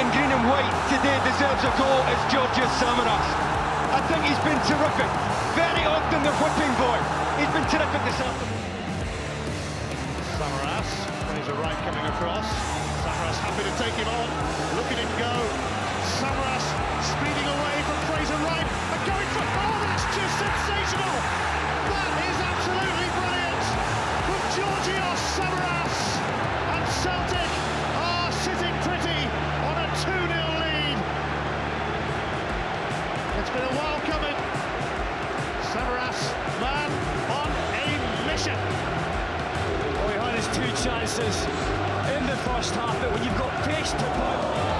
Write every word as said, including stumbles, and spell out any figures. in green and white today deserves a goal is Georgios Samaras. I think he's been terrific. Very often the whipping boy. He's been terrific this afternoon. Samaras, plays a right coming across. Samaras happy to take him on. Look at him go. Samaras speeding away from Fraser Wright and going for it. Oh, that's just sensational! That is absolutely brilliant from Georgios Samaras, and Celtic are sitting pretty on a two nil lead. It's been a while coming. Samaras, man on a mission. Well, he had his two chances in the first half, but when you've got pace to put.